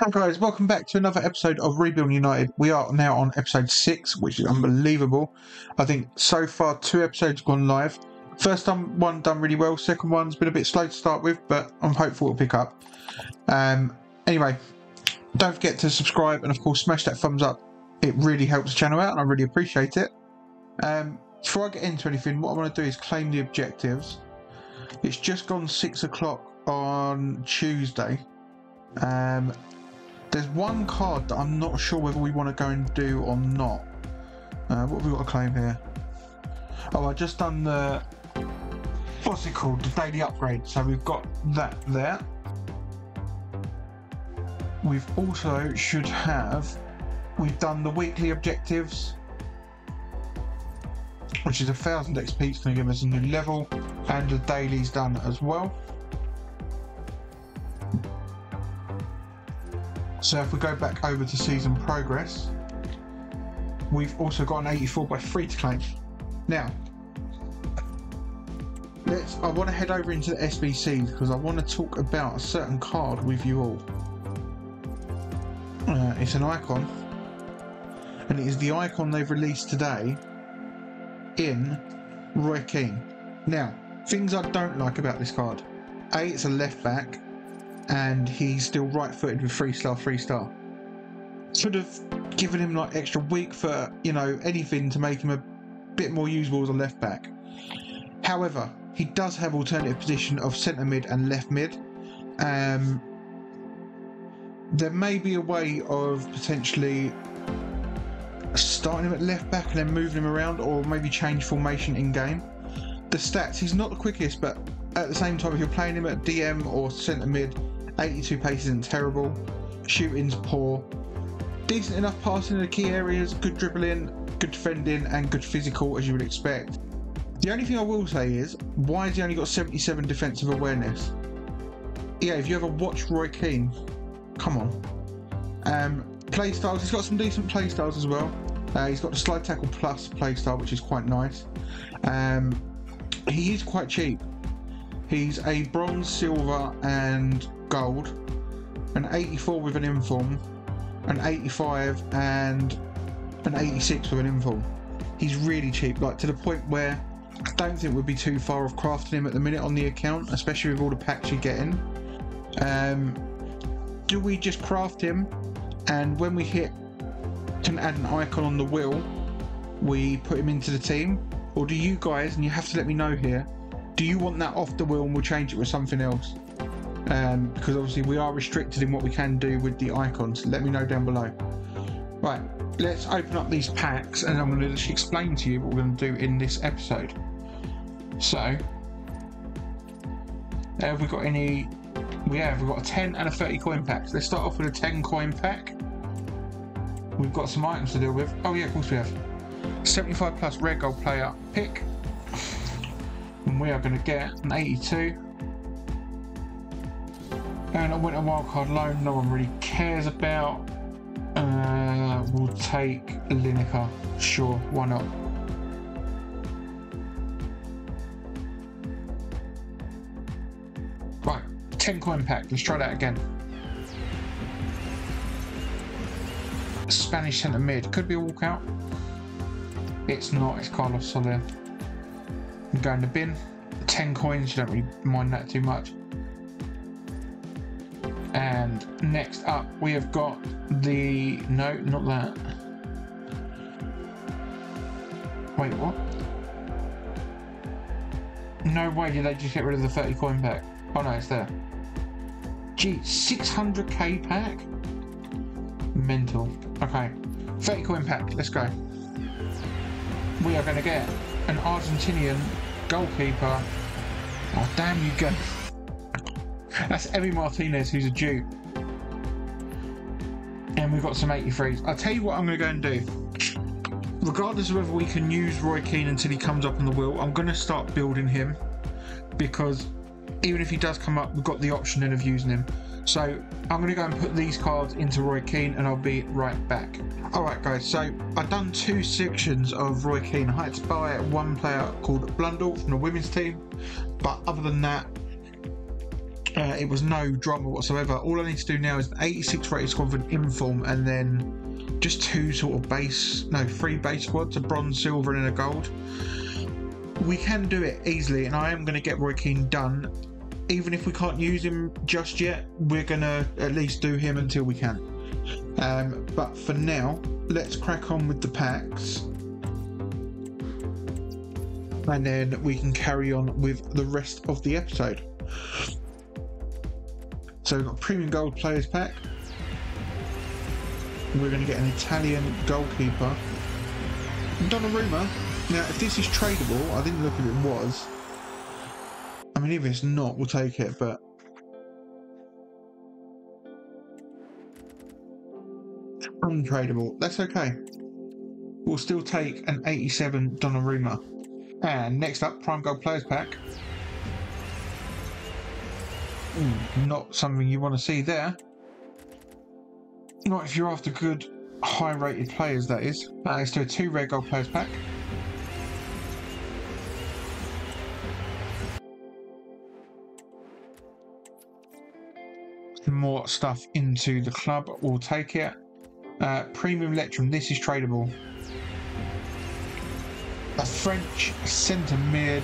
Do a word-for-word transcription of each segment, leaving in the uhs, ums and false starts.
Hello guys, welcome back to another episode of Rebuild United. We are now on episode six, which is unbelievable. I think so far two episodes have gone live. First one done really well, second one's been a bit slow to start with, but I'm hopeful it'll pick up. Um, anyway, don't forget to subscribe and of course smash that thumbs up. It really helps the channel out and I really appreciate it. Um, before I get into anything, what I want to do is claim the objectives. It's just gone six o'clock on Tuesday. Um, There's one card that I'm not sure whether we want to go and do or not. Uh, what have we got to claim here? Oh, I've just done the... What's it called? The daily upgrade. So we've got that there. We've also should have... We've done the weekly objectives, which is a thousand X P. It's going to give us a new level. And the daily's done as well. So if we go back over to season progress, we've also got an eighty-four by three to claim. Now, let's. I want to head over into the S B Cs because I want to talk about a certain card with you all. Uh, it's an icon, and it is the icon they've released today in Roy Keane. Now, things I don't like about this card: A, it's a left back. And he's still right-footed with three-star, three-star. Should have given him like extra week for, you know, anything to make him a bit more usable as a left-back. However, he does have alternative position of centre-mid and left-mid. Um, there may be a way of potentially starting him at left-back and then moving him around, or maybe change formation in-game. The stats, he's not the quickest, but at the same time, if you're playing him at D M or centre-mid, eighty-two pace isn't terrible, shooting's poor, decent enough passing in the key areas, good dribbling, good defending and good physical as you would expect. The only thing I will say is, why has he only got seventy-seven defensive awareness? Yeah, if you ever watch Roy Keane, come on. Um, play styles, he's got some decent play styles as well. Uh, he's got the slide tackle plus play style, which is quite nice. Um, he is quite cheap. He's a bronze, silver and gold, an eighty-four with an inform, an eighty-five and an eighty-six with an inform. He's really cheap, like to the point where I don't think we'd be too far off crafting him at the minute on the account, especially with all the packs you're getting. Um, do we just craft him, and when we hit, can add an icon on the wheel, we put him into the team? Or do you guys, and you have to let me know here, do you want that off the wheel and we'll change it with something else? Um, because obviously we are restricted in what we can do with the icons. Let me know down below. Right, let's open up these packs and I'm going to explain to you what we're going to do in this episode. So, have we got any? We have, we've got a ten and a thirty coin pack. So let's start off with a ten coin pack. We've got some items to deal with. Oh yeah, of course we have. seventy-five plus red gold player pick. And we are going to get an eighty-two. And a winter wildcard loan, no one really cares about. Uh, we'll take Lineker. Sure, why not? Right, ten coin pack. Let's try that again. Spanish centre mid. Could be a walkout. It's not, it's Carlos Soler. I'm going to bin. ten coins, you don't really mind that too much. And next up we have got the... no, not that. Wait, what? No way did they just get rid of the thirty coin pack. Oh no, it's there. Gee, six hundred K pack? Mental. Okay, thirty coin pack, let's go. We are going to get an Argentinian goalkeeper. Oh, damn you go. That's Emi Martinez, who's a Jew. And we've got some eighty-threes. I'll tell you what I'm going to go and do. Regardless of whether we can use Roy Keane until he comes up on the wheel, I'm going to start building him. Because even if he does come up, we've got the option then of using him. So I'm going to go and put these cards into Roy Keane and I'll be right back. Alright guys, so I've done two sections of Roy Keane. I had to buy one player called Blundell from the women's team. But other than that, Uh, it was no drama whatsoever. All I need to do now is an eighty-six rated squad with an inform, and then just two sort of base, no, three base squads, a bronze, silver and a gold. We can do it easily, and I am going to get Roy Keane done. Even if we can't use him just yet, we're going to at least do him until we can. Um, but for now, let's crack on with the packs, and then we can carry on with the rest of the episode. So we've got premium gold players pack. We're going to get an Italian goalkeeper, Donnarumma. Now if this is tradable, I didn't look if it was. I mean, if it's not, we'll take it, but untradeable, that's okay. We'll still take an eighty-seven Donnarumma. And next up, prime gold players pack. Ooh, not something you want to see there. Not if you're after good, high-rated players, that is. Uh, let's do a two rare gold players pack. Some more stuff into the club. We'll take it. Uh, premium Electrum. This is tradable. A French centre mid.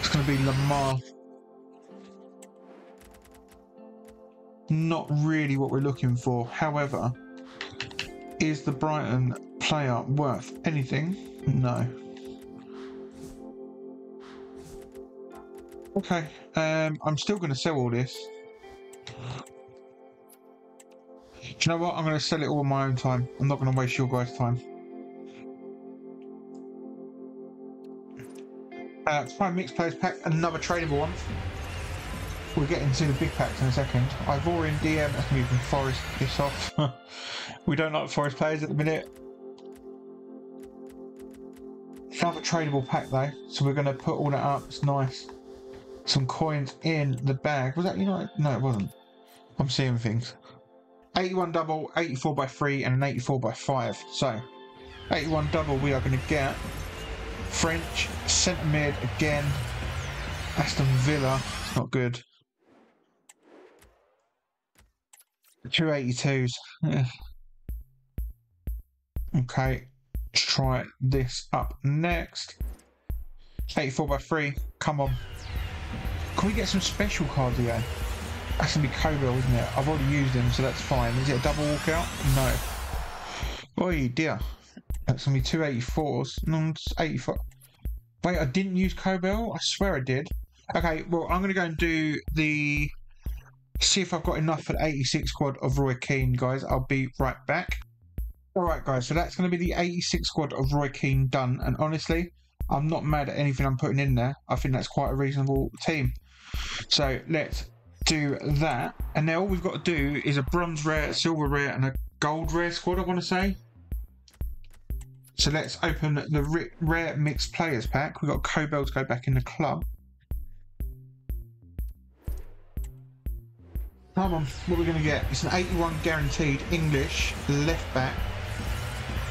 It's going to be Lamar. Not really what we're looking for. However, is the Brighton player worth anything? No. Okay. Um, I'm still going to sell all this. Do you know what? I'm going to sell it all on my own time. I'm not going to waste your guys' time. Uh, prime mixed players pack, another tradable one. We'll get into the big packs in a second. Ivorian D M, that's going to be from Forest, piss off. We don't like Forest players at the minute. Another tradable pack though, so we're going to put all that up. It's nice. Some coins in the bag. Was that United? No, it wasn't. I'm seeing things. eighty-one double, eighty-four by three, and an eighty-four by five. So, eighty-one double, we are going to get French centre mid again. Aston Villa. It's not good. two eighty-twos. Yeah. Okay, let's try this up next. eighty-four by three. Come on. Can we get some special cards again? That's going to be Cobell, isn't it? I've already used him, so that's fine. Is it a double walkout? No. Oi, dear. That's going to be two eighty-fours. No, it's eighty-five. Wait, I didn't use Cobell? I swear I did. Okay, well, I'm going to go and do the... See if I've got enough for the eighty-six squad of Roy Keane, guys. I'll be right back. Alright, guys, so that's going to be the eighty-six squad of Roy Keane done. And honestly, I'm not mad at anything I'm putting in there. I think that's quite a reasonable team. So, let's... do that, and now all we've got to do is a bronze rare, a silver rare and a gold rare squad, I want to say. So let's open the rare mixed players pack. We've got Cobell to go back in the club. Come on, what are we going to get? It's an eighty-one guaranteed English left back.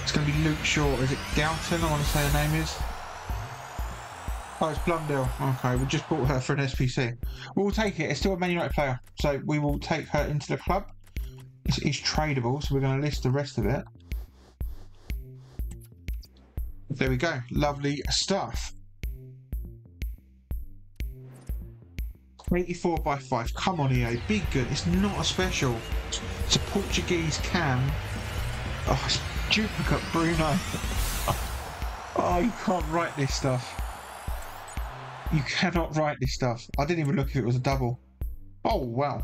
It's going to be Luke Shaw. Is it Galton? I want to say her name is. Oh, it's Blundell. Okay, we just bought her for an S P C. We'll take it. It's still a Man United player, so we will take her into the club. It's, it's tradable, so we're going to list the rest of it. There we go. Lovely stuff. eighty-four by five. Come on, E A. Be good. It's not a special. It's a Portuguese cam. Oh, it's duplicate Bruno. Oh, you can't write this stuff. You cannot write this stuff. I didn't even look if it was a double. Oh, wow.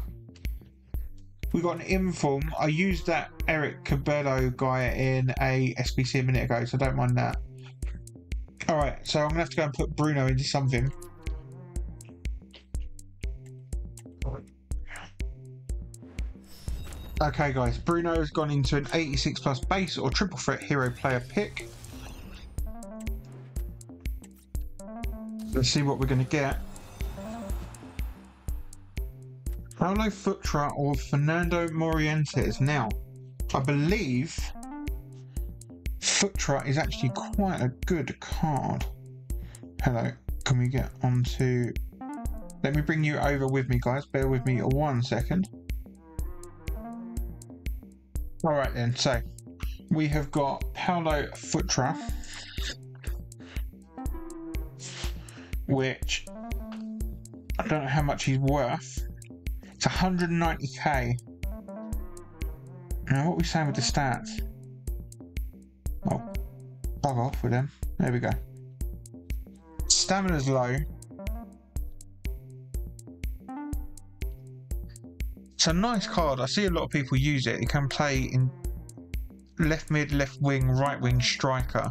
We got an inform. I used that Eric Cabello guy in a S B C a minute ago, so don't mind that. All right, so I'm going to have to go and put Bruno into something. Okay, guys. Bruno has gone into an eighty-six plus base or triple threat hero player pick. Let's see what we're going to get. Paulo Futre or Fernando Morientes. Now, I believe Futre is actually quite a good card. Hello, can we get onto Let me bring you over with me, guys. Bear with me one second. Alright then, so we have got Paulo Futre, which I don't know how much he's worth. It's one hundred ninety K. Now what are we saying with the stats? Oh, bug off with them. There we go. Stamina's low. It's a nice card. I see a lot of people use it. It can play in left mid, left wing, right wing, striker.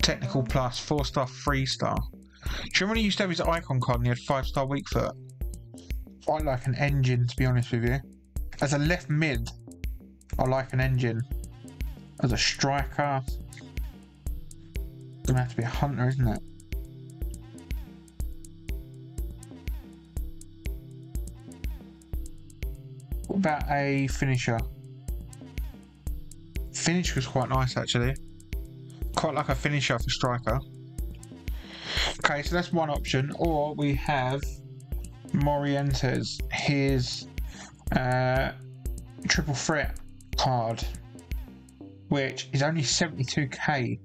Technical plus, four star, three star. Do you remember when he used to have his icon card and he had five star weak foot? I like an engine, to be honest with you. As a left mid, I like an engine. As a striker, gonna have to be a hunter, isn't it? What about a finisher? Finish was quite nice, actually. Quite like a finisher for striker. Okay, so that's one option. Or we have Morientes, his uh, triple threat card, which is only seventy-two K.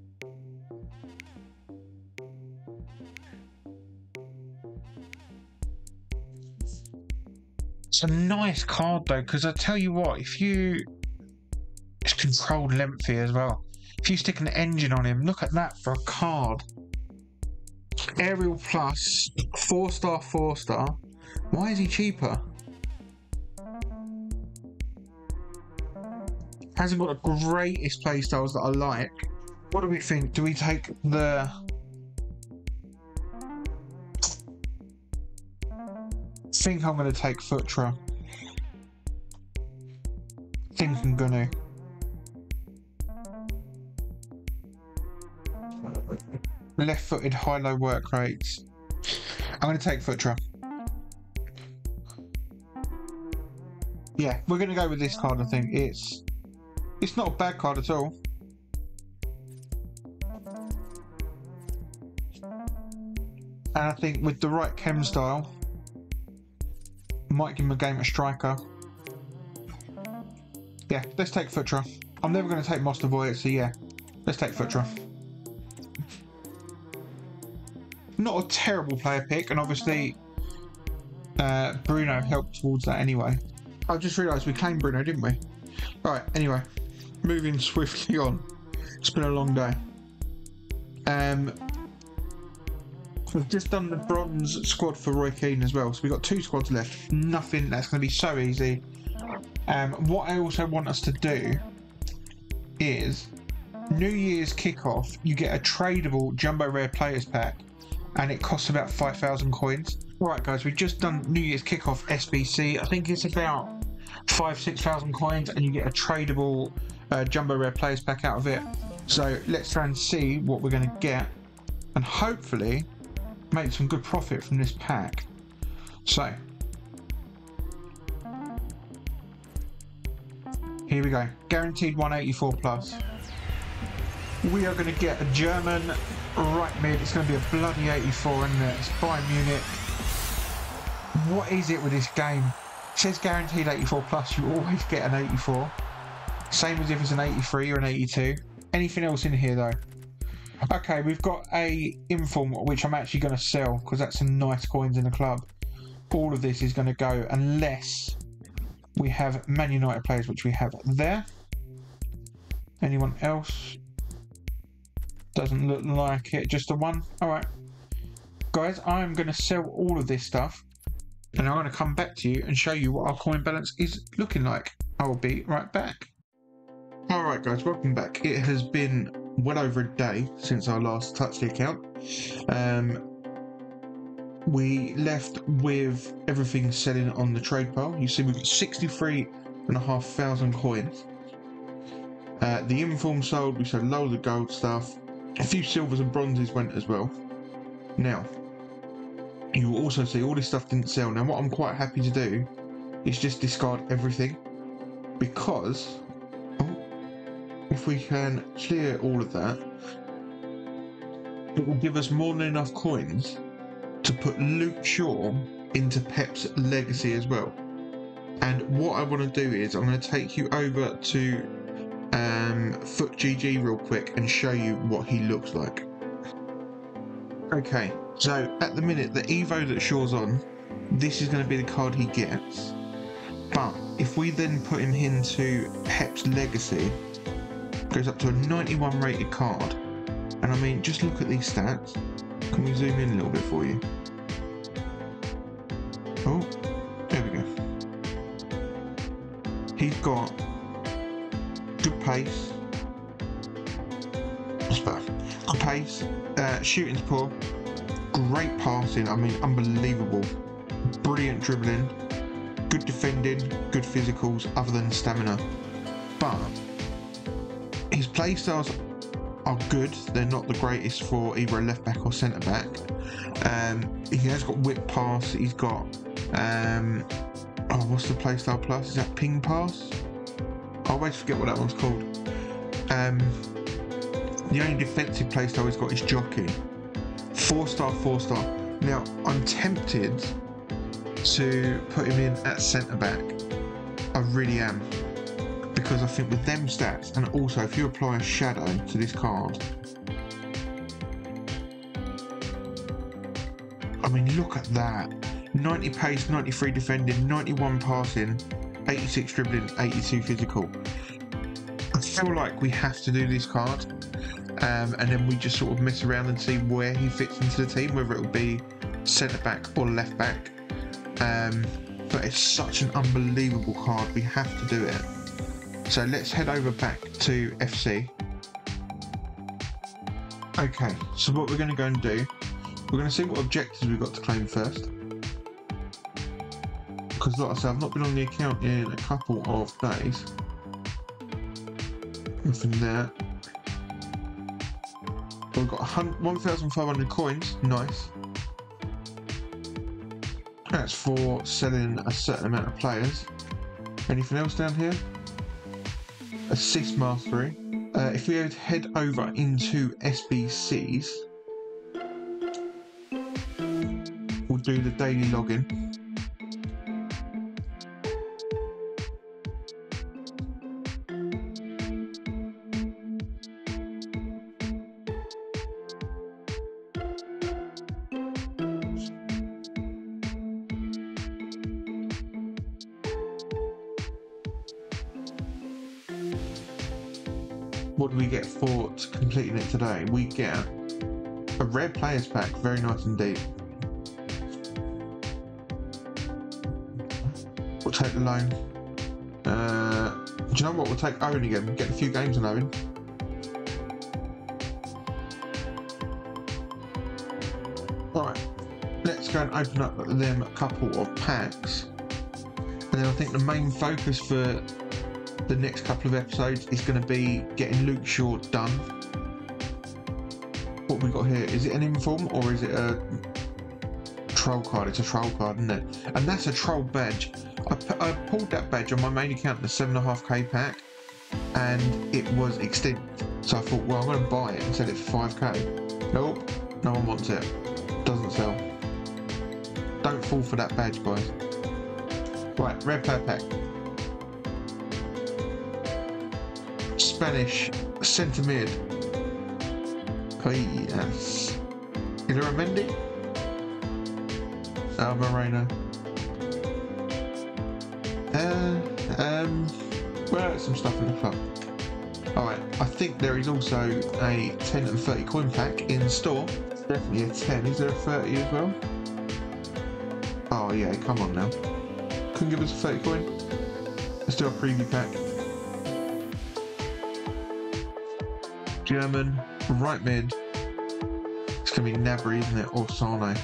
It's a nice card though, because I tell you what, if you, it's controlled lengthy as well. If you stick an engine on him, look at that for a card. Aerial plus, four star, four star. Why is he cheaper? Hasn't got the greatest playstyles that I like. What do we think? Do we take the? I think I'm going to take Futre. I think I'm going to. Left footed, high low work rates. I'm going to take Futre. Yeah, we're going to go with this card, I think. It's, it's not a bad card at all. And I think with the right chem style, might give him a game at striker. Yeah, let's take Futre. I'm never going to take Mostovoy, so yeah, let's take Futre. Not a terrible player pick, and obviously uh, Bruno helped towards that anyway. I just realised we claimed Bruno, didn't we? Alright, anyway, moving swiftly on. It's been a long day. Um, We've just done the bronze squad for Roy Keane as well, so we've got two squads left. Nothing, that's going to be so easy. Um, what I also want us to do is New Year's kickoff, you get a tradable Jumbo Rare Players Pack, and it costs about five thousand coins. Right, guys, we've just done New Year's kickoff S B C. I think it's about five, six thousand coins, and you get a tradable uh, Jumbo Rare Players Pack out of it. So let's try and see what we're going to get, and hopefully make some good profit from this pack. So here we go, guaranteed one eighty-four plus. We are going to get a German right mid. It's going to be a bloody eighty-four, isn't it? It's Bayern Munich. What is it with this game? It says guaranteed eighty-four plus, you always get an eighty-four, same as if it's an eighty-three or an eighty-two. Anything else in here though? Okay, we've got a inform, which I'm actually going to sell because that's some nice coins in the club. All of this is going to go unless we have Man United players, which we have there. Anyone else? Doesn't look like it. Just the one. All right, guys, I'm going to sell all of this stuff, and I'm going to come back to you and show you what our coin balance is looking like. I will be right back. All right, guys, welcome back. It has been well over a day since I last touched the account. Um, we left with everything selling on the trade pile. You see, we've got sixty-three and a half thousand coins. Uh, the inform sold. We sold loads of gold stuff. A few silvers and bronzes went as well. Now, you will also see all this stuff didn't sell. Now, what I'm quite happy to do is just discard everything, because if we can clear all of that, it will give us more than enough coins to put Luke Shaw into Pep's legacy as well. And what I want to do is I'm going to take you over to um, FootGG real quick and show you what he looks like. Okay, so at the minute, the Evo that Shaw's on, this is going to be the card he gets. But if we then put him into Pep's legacy, goes up to a ninety-one rated card. And I mean, just look at these stats. Can we zoom in a little bit for you? Oh, there we go. He's got good pace. That's bad. Good pace. Uh, shooting's poor. Great passing. I mean, unbelievable. Brilliant dribbling. Good defending. Good physicals, other than stamina. But his playstyles are good. They're not the greatest for either a left back or centre back. Um, he has got whip pass. He's got um, oh, what's the playstyle plus? Is that ping pass? I always forget what that one's called. Um, the only defensive playstyle he's got is jockey. Four star, four star. Now I'm tempted to put him in at centre back. I really am. Because I think with them stats, and also if you apply a shadow to this card, I mean, look at that. ninety pace, ninety-three defending, ninety-one passing, eighty-six dribbling, eighty-two physical. I feel like we have to do this card, um, and then we just sort of mess around and see where he fits into the team, whether it will be centre back or left back. Um, but it's such an unbelievable card, we have to do it. So let's head over back to F C. Okay, so what we're going to go and do, we're going to see what objectives we've got to claim first. Because like I said, I've not been on the account in a couple of days. Nothing there. We've got one thousand five hundred coins, nice. That's for selling a certain amount of players. Anything else down here? Assist mastery. Uh, if we head over into S B Cs, we'll do the daily login. What do we get for completing it today? We get a rare players pack, very nice indeed. We'll take the loan. Uh, do you know what? We'll take Owen again. We'll get a few games on Owen. Alright, let's go and open up them a couple of packs. And then I think the main focus for the next couple of episodes is going to be getting Luke Shaw done. What we got here, is it an inform or is it a troll card? It's a troll card, isn't it? And that's a troll badge. I, put, I pulled that badge on my main account, the seven and a half K pack, and it was extinct. So I thought, well, I'm going to buy it and sell it for five K. Nope, no one wants it. Doesn't sell. Don't fall for that badge, guys. Right, red player pack. Spanish centre mid. Yes. Is there a Mendy? Oh, Moreno. Uh, um, well, some stuff in the club. Alright, I think there is also a ten and thirty coin pack in store. Definitely a ten. Is there a thirty as well? Oh, yeah, come on now. Couldn't give us a thirty coin. Let's do a preview pack. German, right mid. It's going to be Nabry, isn't it? Or Sane.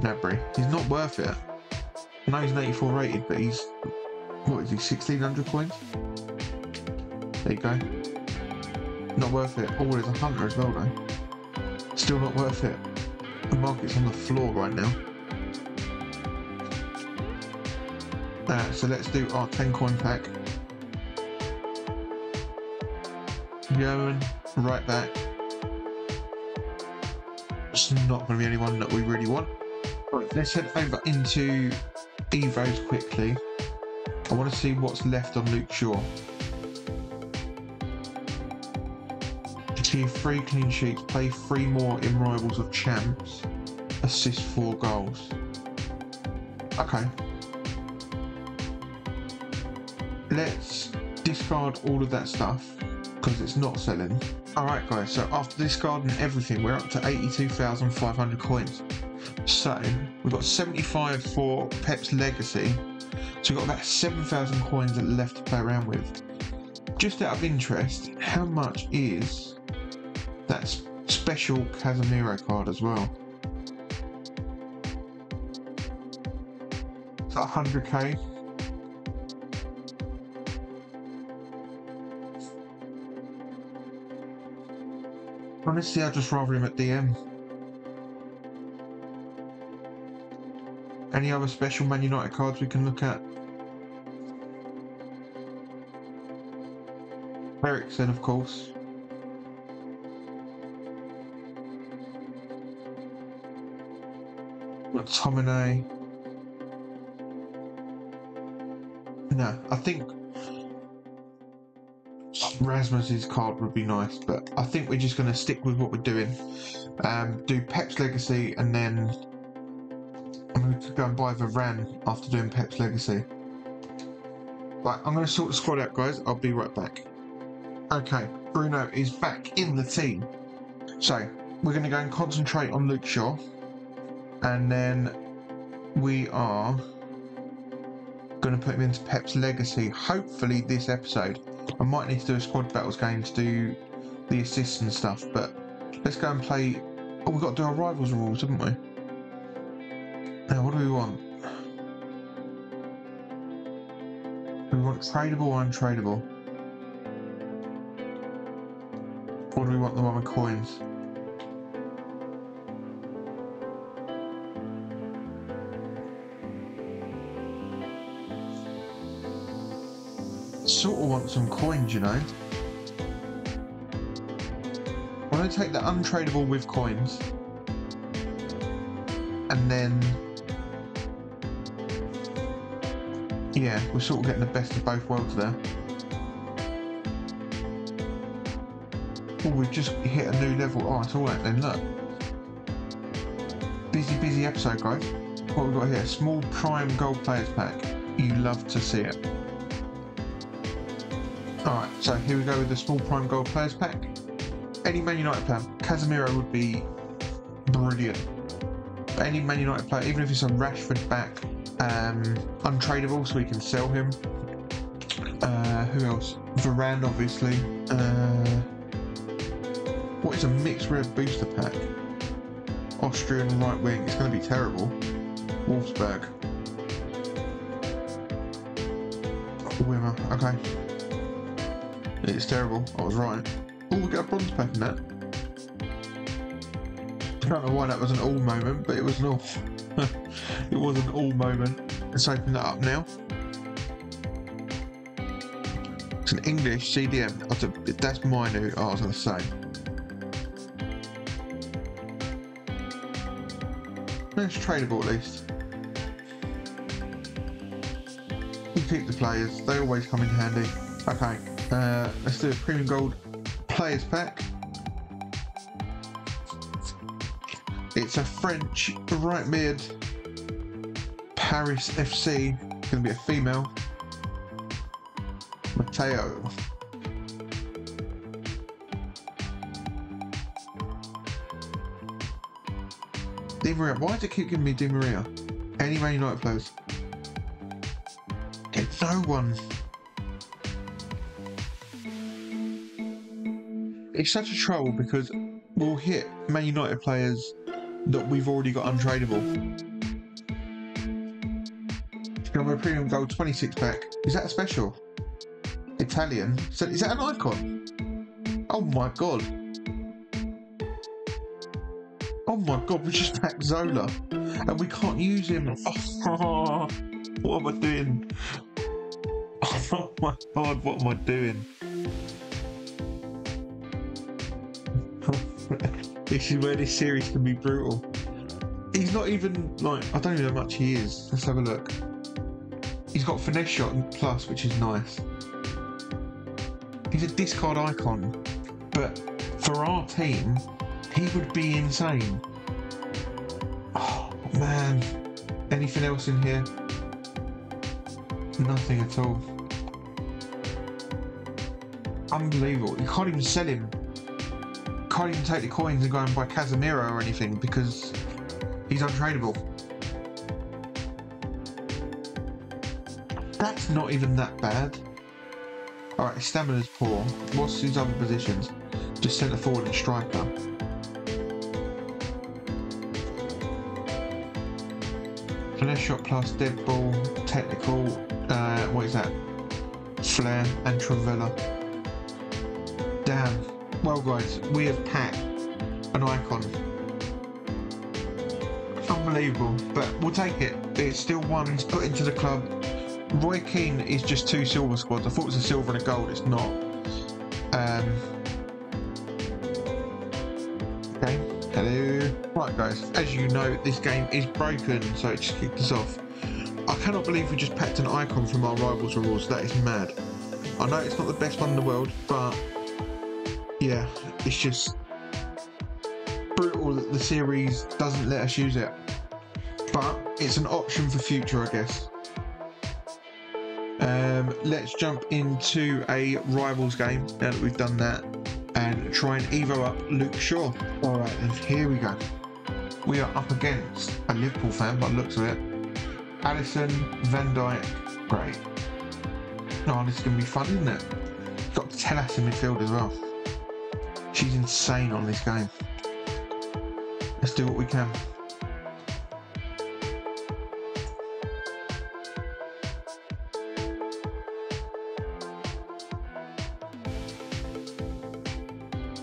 Nabry. He's not worth it. I know he's an eighty-four rated, but he's... What is he? sixteen hundred coins? There you go. Not worth it. Oh, there's a Hunter as well, though. Still not worth it. The market's on the floor right now. Uh, so let's do our ten coin pack. Owen, right back. It's not going to be anyone that we really want. Right, let's head over into Evos quickly. I want to see what's left on Luke Shaw. Achieve three clean sheets, play three more in Rivals of Champs, assist four goals. Okay. Let's discard all of that stuff because it's not selling. Alright guys, so after discarding everything, we're up to eighty-two thousand five hundred coins. So we've got seventy-five for Pep's Legacy. So we've got about seven thousand coins left to play around with. Just out of interest, how much is that special Casemiro card as well? It's like one hundred K. Honestly, I'd just rather him at D M. Any other special Man United cards we can look at? Eriksen, of course. McTominay. No, I think Rasmus's card would be nice, but I think we're just going to stick with what we're doing. Um, do Pep's Legacy, and then I'm going to go and buy Varane after doing Pep's Legacy. Right, I'm going to sort the squad out, guys. I'll be right back. Okay, Bruno is back in the team. So we're going to go and concentrate on Luke Shaw, and then we are going to put him into Pep's Legacy, hopefully this episode. I might need to do a squad battles game to do the assists and stuff, but let's go and play. Oh, we've got to do our Rivals rules, haven't we? Now, what do we want? Do we want tradable or untradeable? Or do we want the one with coins? Sort of want some coins, you know. I want to take the untradeable with coins, and then yeah, we're sort of getting the best of both worlds there. Oh, we've just hit a new level. Oh, it's all right then. Look, busy, busy episode, guys. What have we got here? Small prime gold players pack. You love to see it. Alright, so here we go with the small prime gold players pack. Any Man United player, Casemiro would be brilliant. But any Man United player, even if it's a Rashford back, um, untradeable, so we can sell him. Uh, who else? Varane, obviously. Uh, what is a mixed rare booster pack? Austrian right wing. It's going to be terrible. Wolfsburg. Wimmer. Okay. It's terrible. I was right. Oh, we got a bronze pack in that. I don't know why that was an all moment, but it was an all. It was an all moment. Let's open that up now. It's an English C D M. That's, a, that's minute. Oh, I was going to say. It's tradable at least. You keep the players. They always come in handy. Okay. Uh, let's do a premium gold players pack. It's a French right mid, Paris F C. It's going to be a female, Matteo. De Maria. Why does it keep giving me De Maria? Any Man United players? It's no one. It's such a trouble because we'll hit Man United players that we've already got untradeable. Got a premium gold twenty-six pack. Is that a special? Italian. So is that an icon? Oh my god. Oh my god, we just packed Zola and we can't use him. Oh, what am I doing? Oh my god, what am I doing? This is where this series can be brutal. He's not even, like, I don't even know how much he is. Let's have a look. He's got finesse shot and plus, which is nice. He's a discard icon, but for our team, he would be insane. Oh, man. Anything else in here? Nothing at all. Unbelievable. You can't even sell him. Can't even take the coins and go and buy Casemiro or anything because he's untradeable. That's not even that bad. Alright, his stamina's poor. What's his other positions? Just centre forward and striker. Finesse shot plus, dead ball, technical, uh, what is that? Flair and Travella. Damn. Well guys, we have packed an icon. Unbelievable, but we'll take it. It's still one, he's put into the club. Roy Keane is just two silver squads. I thought it was a silver and a gold, it's not. Um, okay, hello. Right guys, as you know, this game is broken, so it just kicked us off. I cannot believe we just packed an icon from our rivals' rewards, that is mad. I know it's not the best one in the world, but yeah, it's just brutal that the series doesn't let us use it. But it's an option for future, I guess. Um, let's jump into a Rivals game now that we've done that and try and Evo up Luke Shaw. Alright, and here we go. We are up against a Liverpool fan by the looks of it. Alisson, Van Dijk, great. Oh, this is going to be fun, isn't it? Got Tellas in midfield as well. She's insane on this game. Let's do what we can.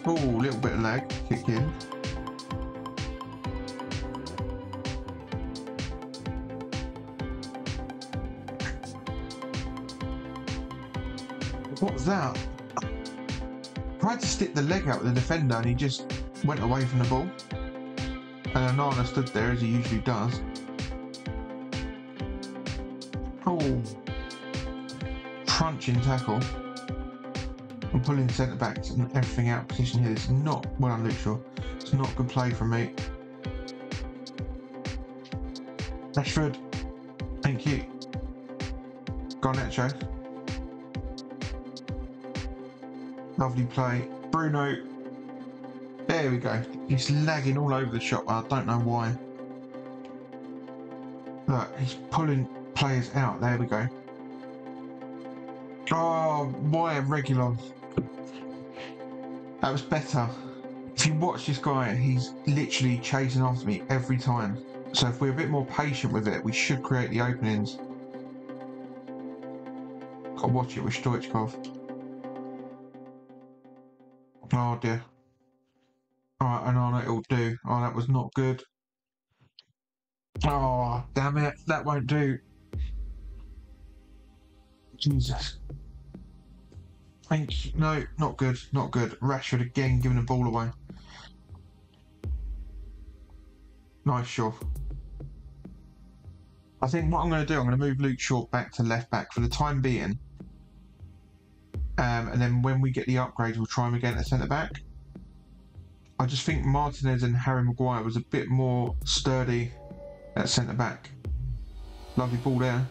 Oh, a little bit of lag. Kick in. What's that? Tried to stick the leg out with the defender and he just went away from the ball. And Onana stood there as he usually does. Oh, crunching tackle. I'm pulling centre backs and everything out of position here. It's not well, I'm literal. It's not good play from me. Rashford, thank you. Garnacho. Lovely play. Bruno. There we go. He's lagging all over the shop. I don't know why. Look, he's pulling players out. There we go. Oh, why Reguilon? That was better. If you watch this guy, he's literally chasing after me every time. So if we're a bit more patient with it, we should create the openings. Gotta watch it with Stoichkov. Oh dear. Alright, I know it'll do. Oh, that was not good. Oh, damn it. That won't do. Jesus. Thank you. No, not good. Not good. Rashford again giving the ball away. Nice Shaw. I think what I'm going to do, I'm going to move Luke Shaw back to left back for the time being. Um, and then when we get the upgrades, we'll try him again at centre-back. I just think Martinez and Harry Maguire was a bit more sturdy at centre-back. Lovely ball there.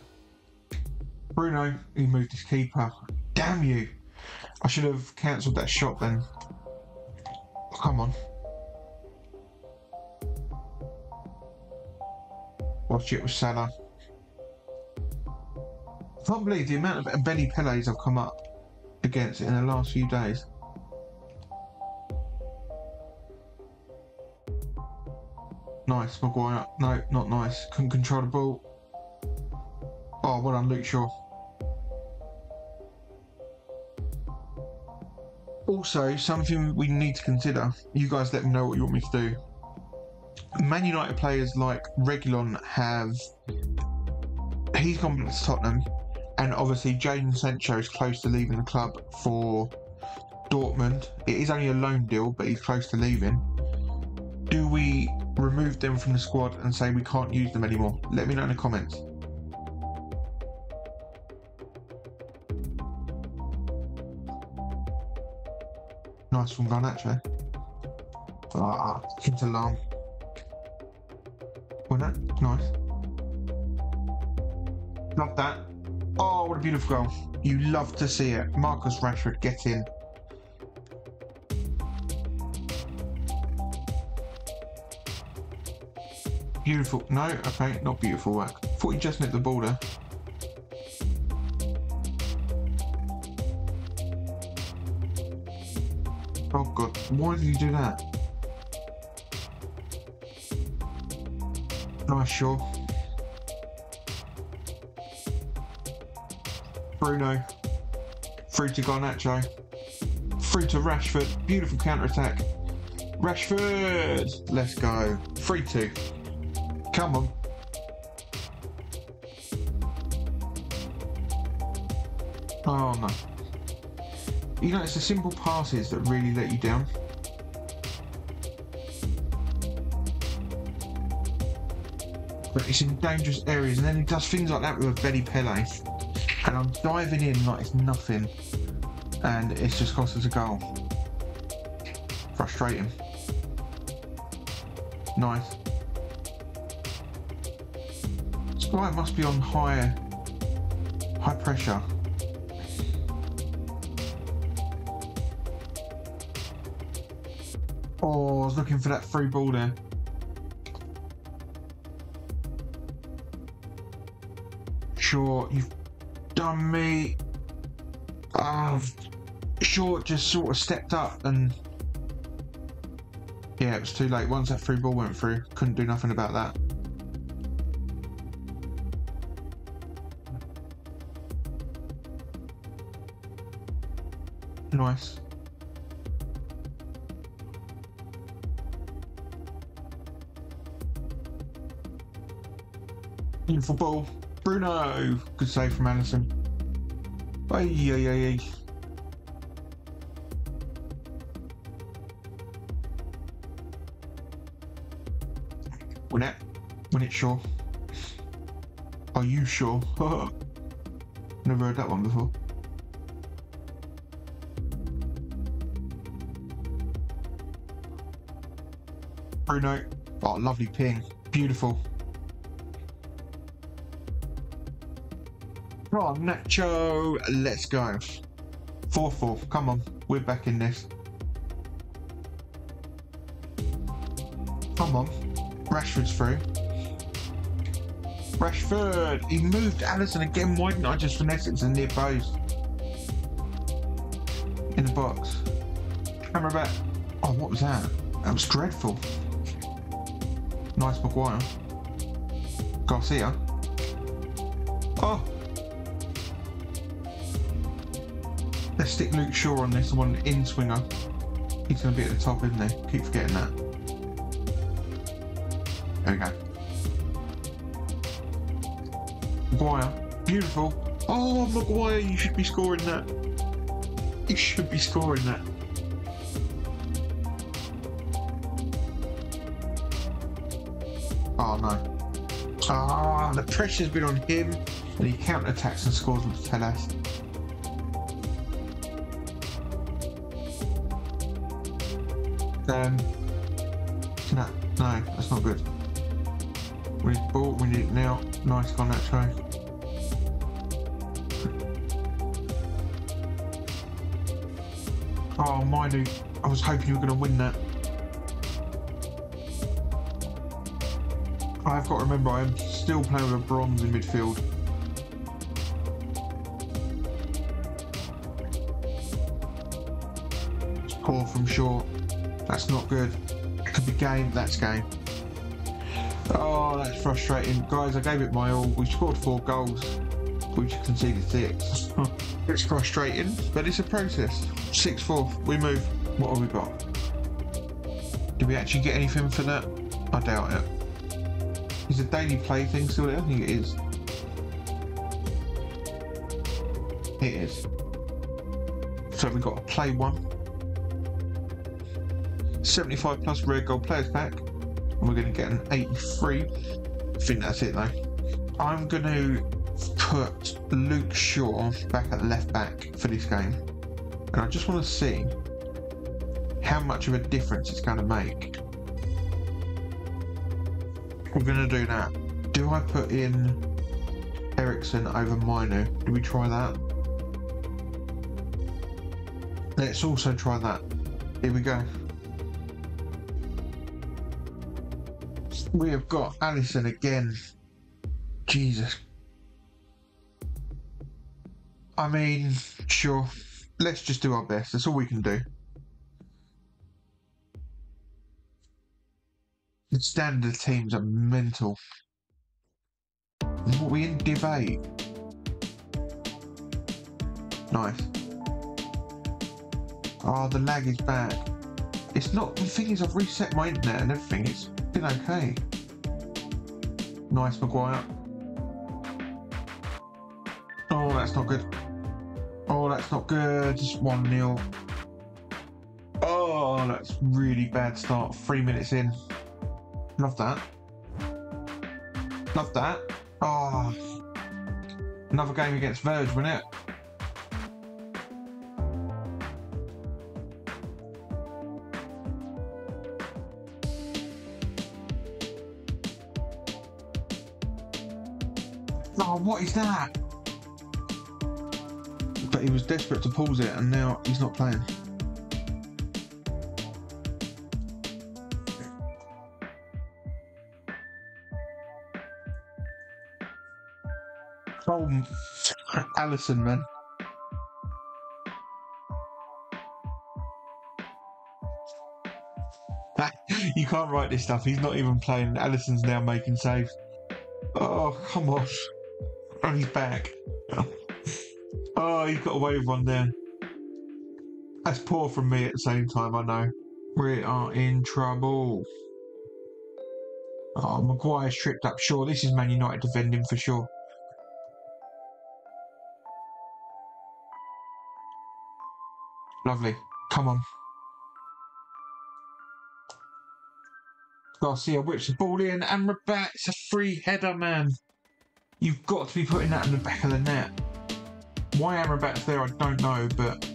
Bruno, he moved his keeper. Damn you! I should have cancelled that shot then. Oh, come on. Watch it with Salah. I can't believe the amount of Benny Pele's I've come up against it in the last few days. Nice, Maguire. No, not nice. Couldn't control the ball. Oh, well done, Luke Shaw. Also, something we need to consider. You guys let me know what you want me to do. Man United players like Reguilon have... He's gone to Tottenham. And obviously, Jaden Sancho is close to leaving the club for Dortmund. It is only a loan deal, but he's close to leaving. Do we remove them from the squad and say we can't use them anymore? Let me know in the comments. Nice from Garnacho. Ah, it's alarm. Well, that's nice. Love that. Oh, what a beautiful goal. You love to see it. Marcus Rashford, get in. Beautiful. No, okay, not beautiful work. Thought you just nipped the ball there. Oh god, why did you do that? Nice Shaw. Bruno. Through to Garnacho. Through to Rashford. Beautiful counter-attack. Rashford! Let's go. three two. Come on. Oh no. You know, it's the simple passes that really let you down. But it's in dangerous areas, and then he does things like that with a Benny Pele. And I'm diving in like it's nothing. And it's just cost us a goal. Frustrating. Nice. Well, it must be on high, high pressure. Oh, I was looking for that free ball there. Sure, you've done me. Uh, sure, just sort of stepped up and... Yeah, it was too late. Once that free ball went through, couldn't do nothing about that. Nice. Beautiful ball. Bruno. Good save from Alisson. Ay, ay, ay, ay. Win it. Win it, Shaw. Are you sure? Never heard that one before. Bruno. Oh, lovely ping. Beautiful. Oh, Nacho. Let's go. four four. Come on. We're back in this. Come on. Rashford's through. Rashford. He moved Alisson again. Why didn't I just finesse it to the near post? In the box. Camera back. Oh, what was that? That was dreadful. Nice Maguire. Garcia. Oh! Let's stick Luke Shaw on this one, in swinger. He's going to be at the top, isn't he? Keep forgetting that. There we go. Maguire. Beautiful. Oh, Maguire, you should be scoring that. You should be scoring that. Oh no. Ah, the pressure's been on him and he counter-attacks and scores with Tellas. Um, no, no, that's not good. We need the ball, we need it now. Nice on that try. Oh, my dude, I was hoping you were going to win that. I've got to remember, I am still playing with a bronze in midfield. It's poor from Shaw. That's not good. It could be game. That's game. Oh, that's frustrating. Guys, I gave it my all. We scored four goals. We conceded six. It's frustrating, but it's a process. six four. We move. What have we got? Did we actually get anything for that? I doubt it. Is a daily play thing still there? I think it is. It is. So we got a play one. seventy-five plus rare gold players pack, and we're going to get an eighty-three. I think that's it though. I'm going to put Luke Shaw back at left back for this game, and I just want to see how much of a difference it's going to make. We're going to do that. Do I put in Eriksen over Mino? Do we try that? Let's also try that. Here we go. We have got Alisson again. Jesus. I mean, sure. Let's just do our best. That's all we can do. The standard teams are mental. What, we in Div eight? Nice. Oh, the lag is bad. It's not, the thing is I've reset my internet and everything, it's been okay. Nice, Maguire. Oh, that's not good. Oh, that's not good. Just one nil. Oh, that's really bad start. Three minutes in. Love that. Love that. Oh, another game against Verge, wasn't it? Oh, what is that? But he was desperate to pause it, and now he's not playing. Oh, Alisson, man. You can't write this stuff. He's not even playing. Alisson's now making saves. Oh, come on. Oh, he's back. Oh, he's got away with one there. That's poor from me at the same time, I know. We are in trouble. Oh, Maguire's tripped up. Sure, this is Man United defending for sure. Lovely. Come on. Garcia whips the ball in and Rabat. It's a free header, man. You've got to be putting that in the back of the net. Why Amrabat's there, I don't know, but...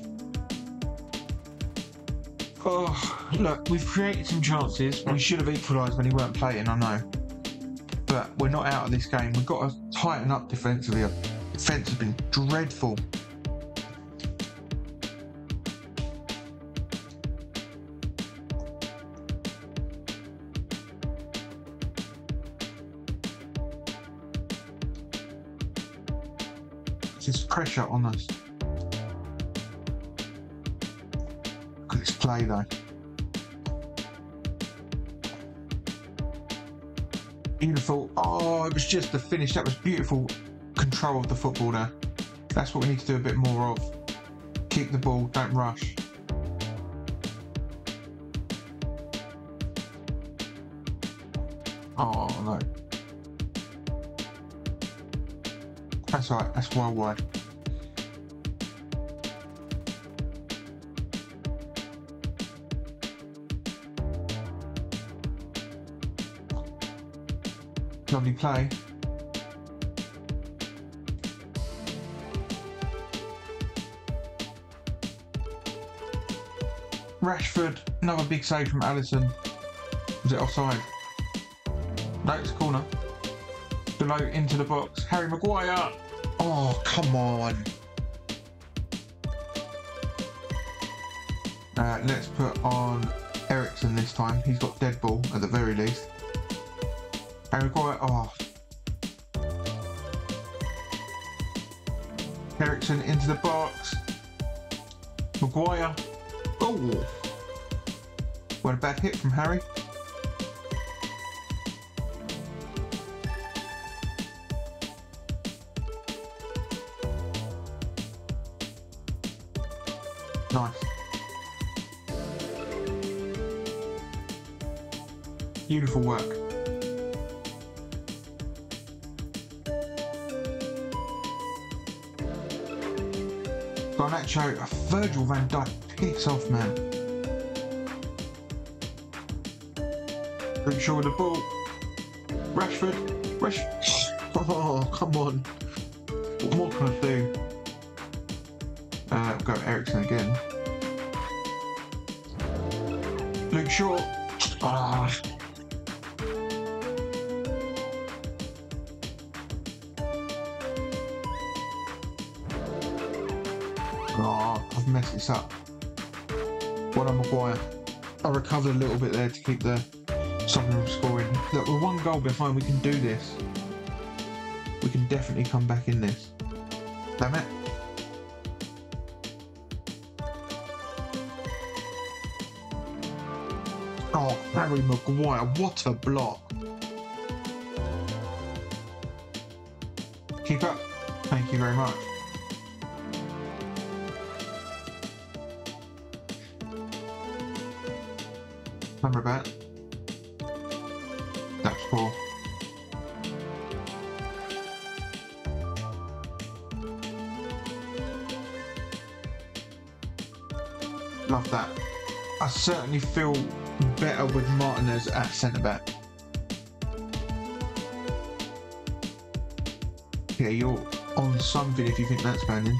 Oh, look, we've created some chances. We should have equalised when he weren't playing, I know. But we're not out of this game. We've got to tighten up defensively. Our defence has been dreadful. There's pressure on us. Look at this play though. Beautiful. Oh, it was just the finish. That was beautiful control of the football there. That's what we need to do a bit more of. Keep the ball, don't rush. Oh no. That's right, that's well wide. Lovely play. Rashford, another big save from Alisson. Was it offside? No, it's a corner. Below, into the box. Harry Maguire. Oh, come on. Uh, let's put on Eriksen this time. He's got dead ball at the very least. Harry Maguire. Oh. Eriksen into the box. Maguire. Oh. What a bad hit from Harry. Nice. Beautiful work. Garnacho, a Virgil van Dijk. Piss off, man. Luke Shaw with the ball. Rashford. Rashford. Oh, come on. What more can I do? Uh, go Eriksen again. Luke Shaw. Ah. Oh, I've messed this up. Well done, Maguire. I recovered a little bit there to keep the something from scoring. Look, we're one goal behind. We can do this. We can definitely come back in this. Damn it. Oh, Harry Maguire, what a block. Keep up. Thank you very much. Number about. That's four. Love that. I certainly feel better with Martinez at centre back. Yeah, you're on something if you think that's banning.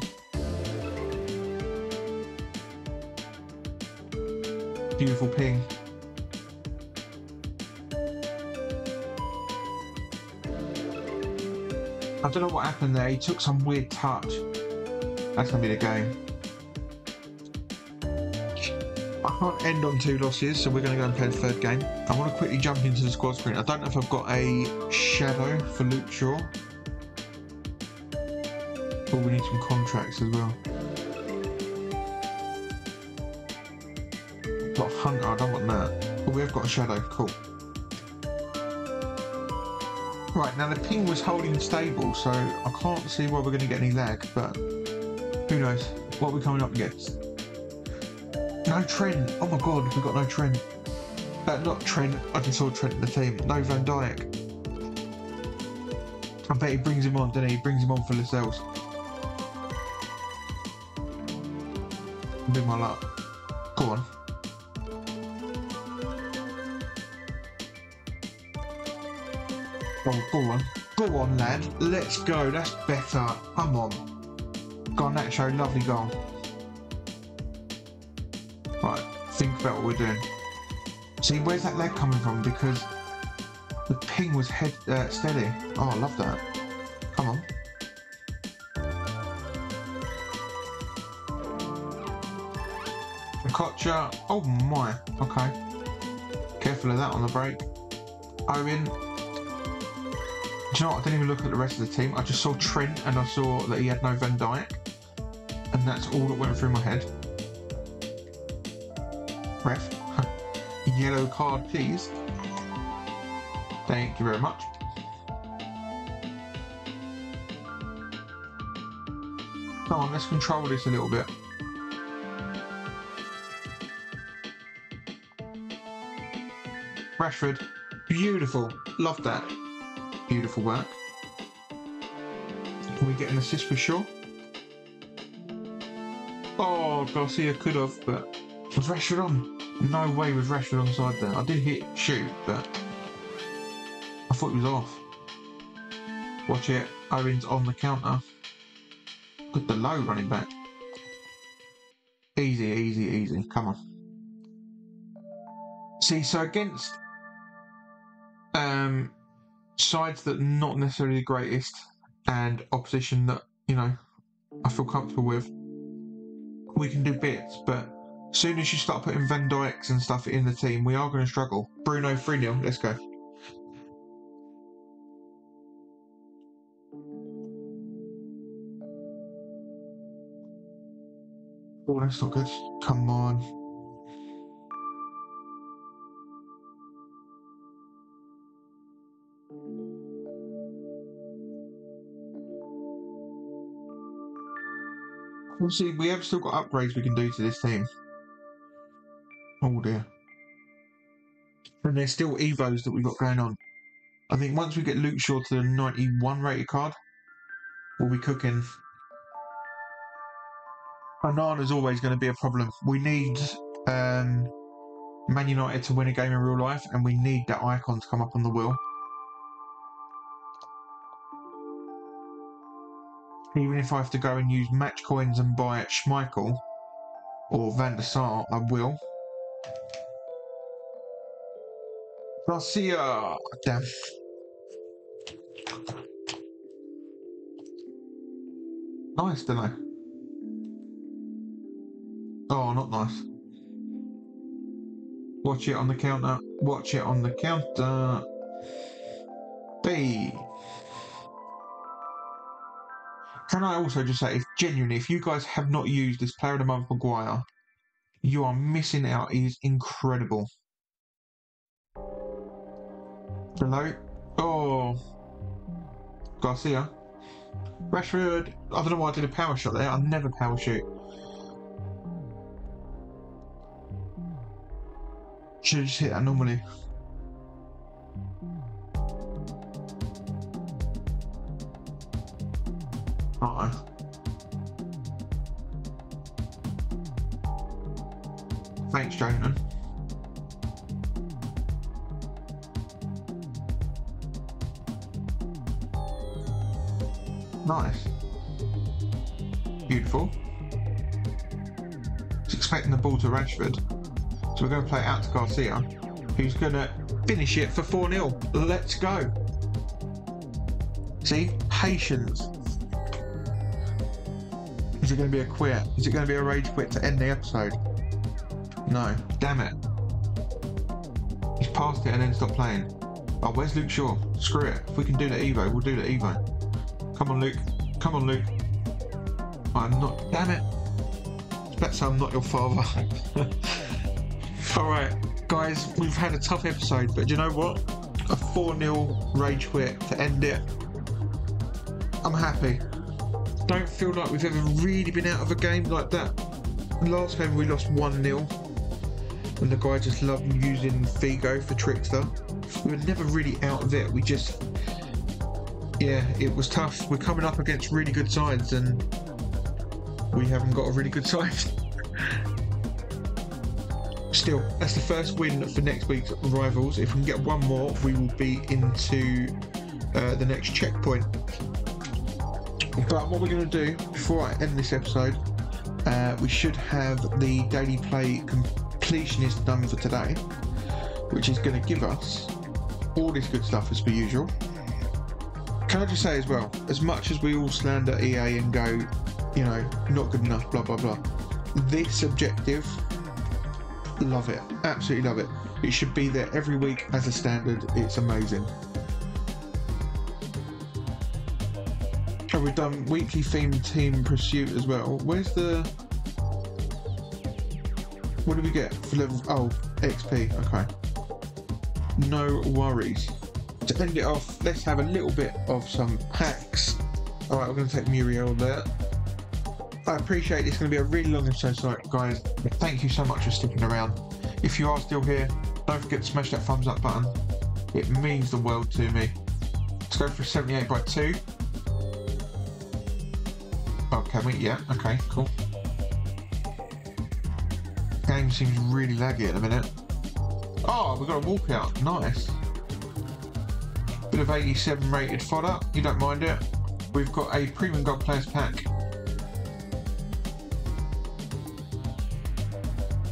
Beautiful ping. I don't know what happened there. He took some weird touch. That's gonna be the game. I can't end on two losses, so we're going to go and play the third game. I want to quickly jump into the squad screen. I don't know if I've got a shadow for Luke Shaw. But we need some contracts as well. I've got Hunter, I don't want that. But we have got a shadow, cool. Right, now the ping was holding stable, so I can't see why we're going to get any lag, but who knows what we're coming up against. No Trent, oh my god, we've got no Trent. Uh, not Trent, I just saw Trent in the team. No Van Dijk. I bet he brings him on, doesn't he? He brings him on for Lascelles. Do my luck. Go on. Oh, go on. Go on, lad. Let's go, that's better. Come on. Garnacho, lovely goal. Think about what we're doing. See, where's that leg coming from? Because the ping was head uh, steady. Oh, I love that. Come on. Kocha. Oh my. Okay. Careful of that on the break. Owen. Do you know what? I didn't even look at the rest of the team. I just saw Trent and I saw that he had no Van Dijk. And that's all that went through my head. Ref, yellow card please. Thank you very much. Come on, let's control this a little bit. Rashford, beautiful, love that. Beautiful work. Can we get an assist for sure? Oh, Garcia could have, but was Rashford on? No way was Rashford onside there. I did hit shoot, but I thought he was off. Watch it. Owen's on the counter. Good, the low running back. Easy, easy, easy. Come on. See, so against um, sides that are not necessarily the greatest and opposition that, you know, I feel comfortable with, we can do bits, but soon as you start putting Van Dijk's and stuff in the team, we are going to struggle. Bruno, three nil, let's go. Oh, that's not good. Come on. We'll see, we have still got upgrades we can do to this team. Oh dear. And there's still evos that we've got going on. I think once we get Luke Shaw to the ninety-one rated card, we'll be cooking. Banana's always going to be a problem. We need um, Man United to win a game in real life, and we need that icon to come up on the wheel. Even if I have to go and use match coins and buy Schmeichel or Van der Sar, I will. Garcia! Damn. Nice, don't I? Oh, not nice. Watch it on the counter. Watch it on the counter. B. Can I also just say, if genuinely, if you guys have not used this Player of the Month Maguire, you are missing out. He is incredible. Hello? Oh. Garcia. Rashford. I don't know why I did a power shot there. I never power shoot. Should have just hit that normally. Uh oh. Thanks, Jaden. Nice. Beautiful. I was expecting the ball to Rashford. So we're going to play out to Garcia, who's going to finish it for four nil. Let's go. See? Patience. Is it going to be a quit? Is it going to be a rage quit to end the episode? No. Damn it. He's passed it and then stopped playing. Oh, where's Luke Shaw? Screw it. If we can do the Evo, we'll do the Evo. Come on, Luke. Come on, Luke. I'm not... Damn it. Let's say I'm not your father. Alright, guys. We've had a tough episode, but do you know what? A four nil rage quit to end it. I'm happy. Don't feel like we've ever really been out of a game like that. Last time we lost one nil. And the guy just loved using Figo for Trickster. We were never really out of it. We just... Yeah, it was tough. We're coming up against really good sides and we haven't got a really good side. Still, that's the first win for next week's rivals. If we can get one more, we will be into uh, the next checkpoint. But what we're going to do before I end this episode, uh, we should have the daily play completionist done for today, which is going to give us all this good stuff as per usual. Can I just say as well, as much as we all slander E A and go, you know, not good enough, blah, blah, blah, this objective, love it. Absolutely love it. It should be there every week as a standard. It's amazing. And we've done weekly themed team pursuit as well. Where's the... What do we get for level... Oh, X P. Okay. No worries. To end it off, let's have a little bit of some hacks. Alright, we're going to take Muriel there. I appreciate it's going to be a really long episode, so guys, thank you so much for sticking around. If you are still here, don't forget to smash that thumbs up button. It means the world to me. Let's go for seventy-eight by two. Oh, can we? Yeah, okay, cool. Game seems really laggy at the minute. Oh, we've got a walkout. Nice. Bit of eighty-seven rated fodder, you don't mind it. We've got a premium gold players pack.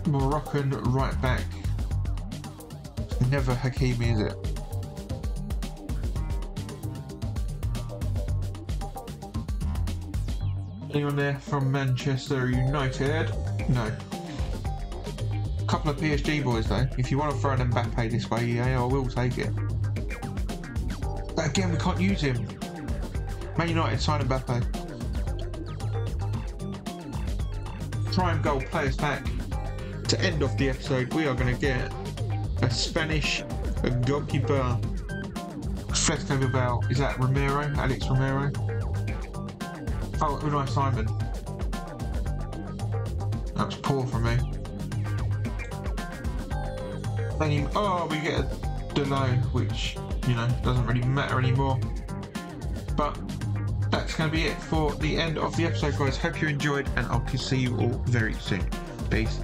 Moroccan right back. Never Hakimi, is it? Anyone there from Manchester United? No. A couple of P S G boys though. If you want to throw an Mbappe this way, yeah, I will take it. Again, we can't use him. Man United sign Mbappe. Try and goal players pack. To end off the episode, we are going to get a Spanish goalkeeper. Fresco Cobell. Is that Romero? Alex Romero? Oh, Unai Simon. That was poor from me. Then, oh, we get a Delay, which... You know, doesn't really matter anymore. But that's going to be it for the end of the episode, guys. Hope you enjoyed, and I'll see you all very soon. Peace.